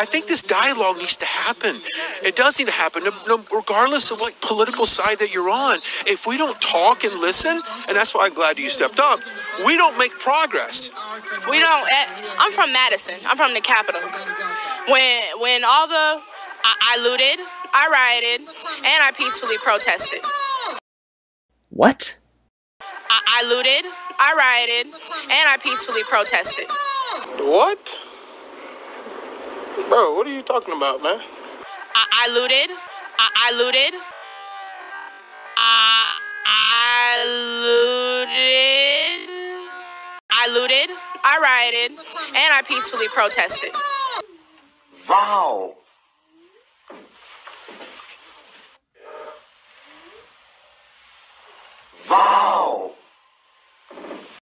I think this dialogue needs to happen. It does need to happen, regardless of what political side that you're on. If we don't talk and listen, and that's why I'm glad you stepped up, we don't make progress. We don't. I'm from Madison. I'm from the Capitol. When all the I looted, I rioted, and I peacefully protested. What? I looted, I rioted, and I peacefully protested. What? Bro, what are you talking about, man? I looted, I rioted, and I peacefully protested. Wow. Wow.